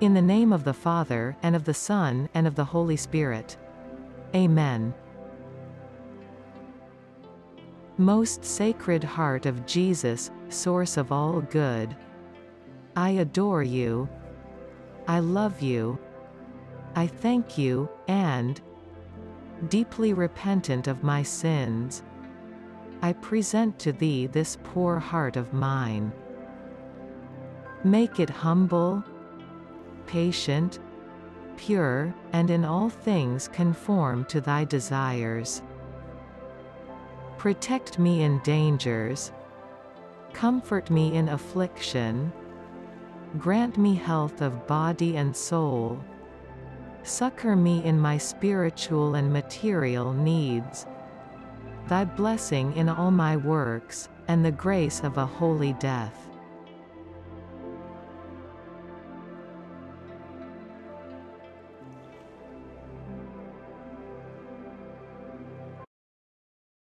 In the name of the Father, and of the Son, and of the Holy Spirit. Amen. Most Sacred Heart of Jesus, source of all good, I adore you. I love you. I thank you, and, deeply repentant of my sins, I present to thee this poor heart of mine. Make it humble, patient, pure, and in all things conform to thy desires. Protect me in dangers. Comfort me in affliction. Grant me health of body and soul. Succor me in my spiritual and material needs. Thy blessing in all my works, and the grace of a holy death.